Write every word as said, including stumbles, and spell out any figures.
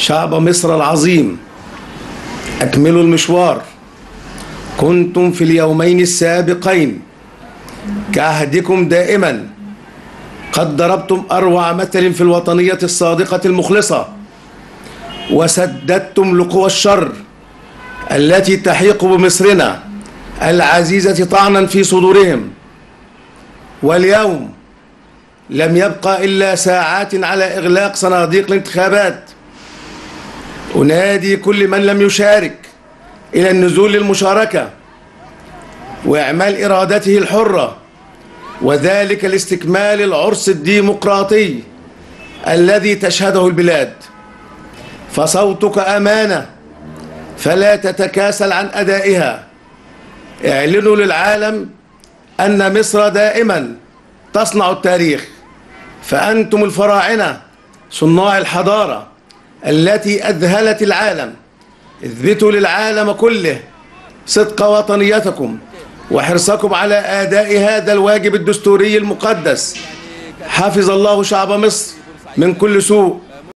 شعب مصر العظيم، أكملوا المشوار. كنتم في اليومين السابقين كعهدكم دائما قد ضربتم أروع مثل في الوطنية الصادقة المخلصة، وسددتم لقوى الشر التي تحيق بمصرنا العزيزة طعنا في صدورهم. واليوم لم يبقى إلا ساعات على إغلاق صناديق الانتخابات. أنادي كل من لم يشارك إلى النزول للمشاركة وإعمال إرادته الحرة، وذلك لاستكمال العرس الديمقراطي الذي تشهده البلاد. فصوتك أمانة فلا تتكاسل عن أدائها. اعلنوا للعالم أن مصر دائما تصنع التاريخ، فأنتم الفراعنة صناع الحضارة التي أذهلت العالم. اثبتوا للعالم كله صدق وطنيتكم وحرصكم على أداء هذا الواجب الدستوري المقدس. حفظ الله شعب مصر من كل سوء.